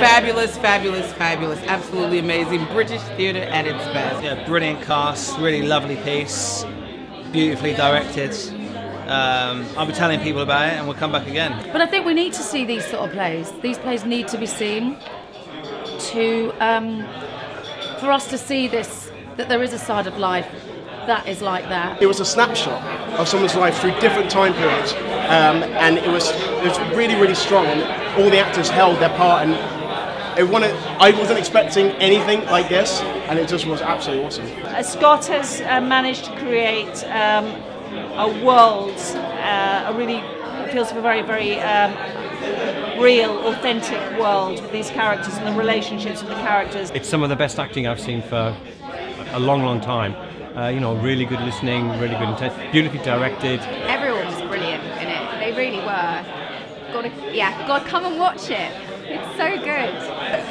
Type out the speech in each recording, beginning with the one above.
fabulous, fabulous, fabulous. Absolutely amazing. British theatre at its best. Yeah, brilliant cast, really lovely piece, beautifully directed. I'll be telling people about it and we'll come back again. But I think we need to see these sort of plays. These plays need to be seen to, for us to see this, that there is a side of life that is like that. It was a snapshot of someone's life through different time periods, and it was really, really strong, and all the actors held their part, and I wasn't expecting anything like this, and it just was absolutely awesome. Scott has managed to create a world, a really, feels a very, very real, authentic world with these characters and the relationships with the characters. It's some of the best acting I've seen for a long, long time. You know, really good listening, really good intent, beautifully directed. Everyone was brilliant in it. They really were. Gotta come and watch it. It's so good.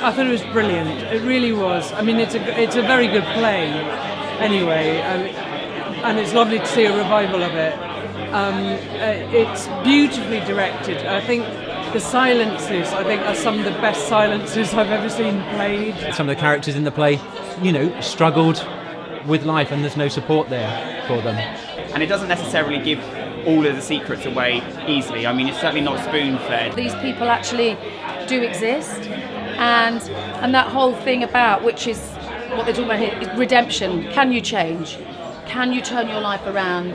I thought it was brilliant. It really was. I mean, it's a very good play, anyway, and it's lovely to see a revival of it. It's beautifully directed. I think the silences, I think, are some of the best silences I've ever seen played. Some of the characters in the play, you know, struggled with life, and there's no support there for them. And it doesn't necessarily give all of the secrets away easily. I mean, it's certainly not spoon-fed. These people actually do exist, and that whole thing about, which is what they're talking about here, is redemption. Can you change? Can you turn your life around?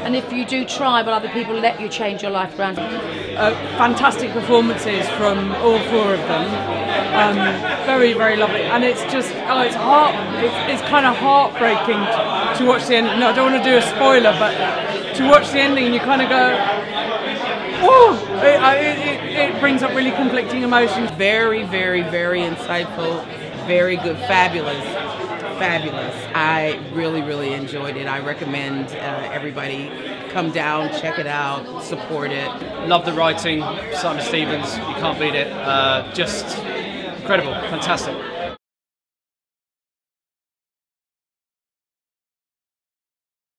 And if you do try, will other people let you change your life around? Fantastic performances from all four of them. Very, very lovely. And it's just, oh, it's kind of heartbreaking to watch the ending. No, I don't want to do a spoiler, but to watch the ending, and you kind of go, oh, it brings up really conflicting emotions. Very, very, very insightful, very good, fabulous. Fabulous. I really, really enjoyed it. I recommend everybody come down, check it out, support it. Love the writing, Simon Stephens, you can't beat it. Just incredible, fantastic.